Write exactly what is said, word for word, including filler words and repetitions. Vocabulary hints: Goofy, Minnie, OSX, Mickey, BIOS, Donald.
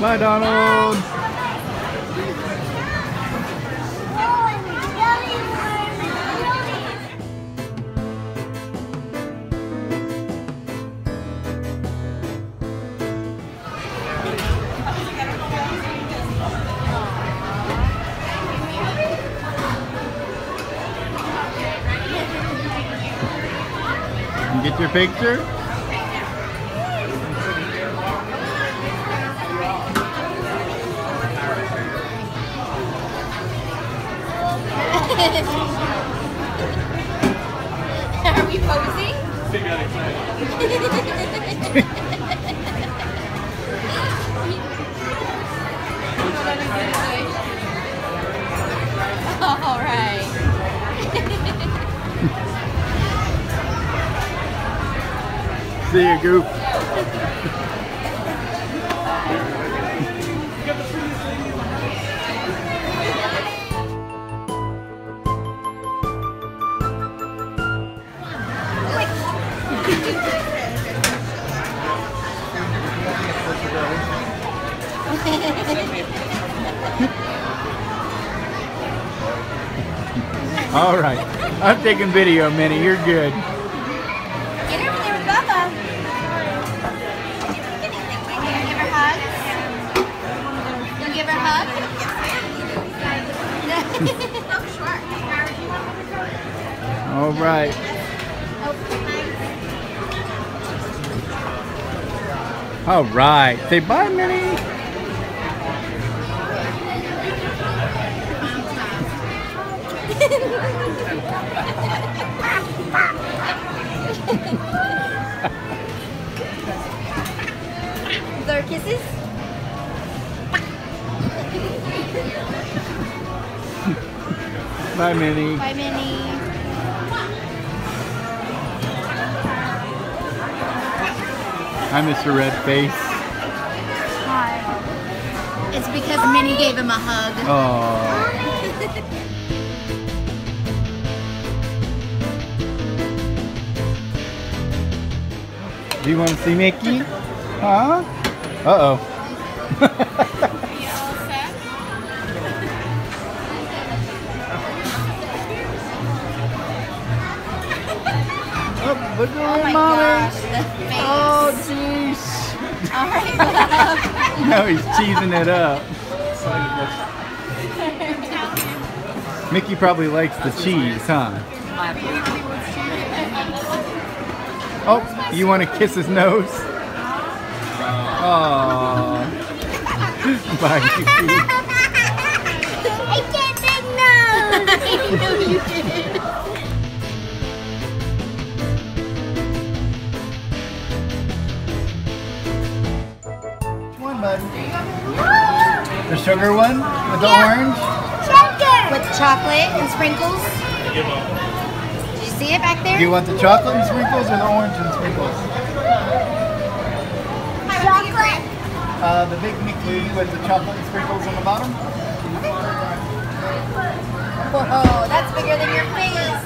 Bye, Donald. Get your picture? Are we posing? All right. See you, Goop. All right, I'm taking video, Minnie. You're good. All right. All right. Say bye, Minnie. Their kisses. Bye, Minnie. Bye, Minnie. I miss her red face. Hi. It's because Hi. Minnie gave him a hug. Oh. Do you want to see Mickey? Huh? Uh-oh. Are you all set? Oh, look at my mommy. Oh, jeez. All right, love. No, he's cheesing it up. Mickey probably likes the cheese, huh? Oh, you want to kiss his nose? Oh. Bye, Goofy. I kissed his nose. I know you did. The sugar one with the yeah. orange? Sugar! With chocolate and sprinkles. Did you see it back there? Do you want the chocolate and sprinkles or the orange and sprinkles? Chocolate. Uh, the Big Mickey with the chocolate and sprinkles on the bottom. Whoa, that's bigger than your face.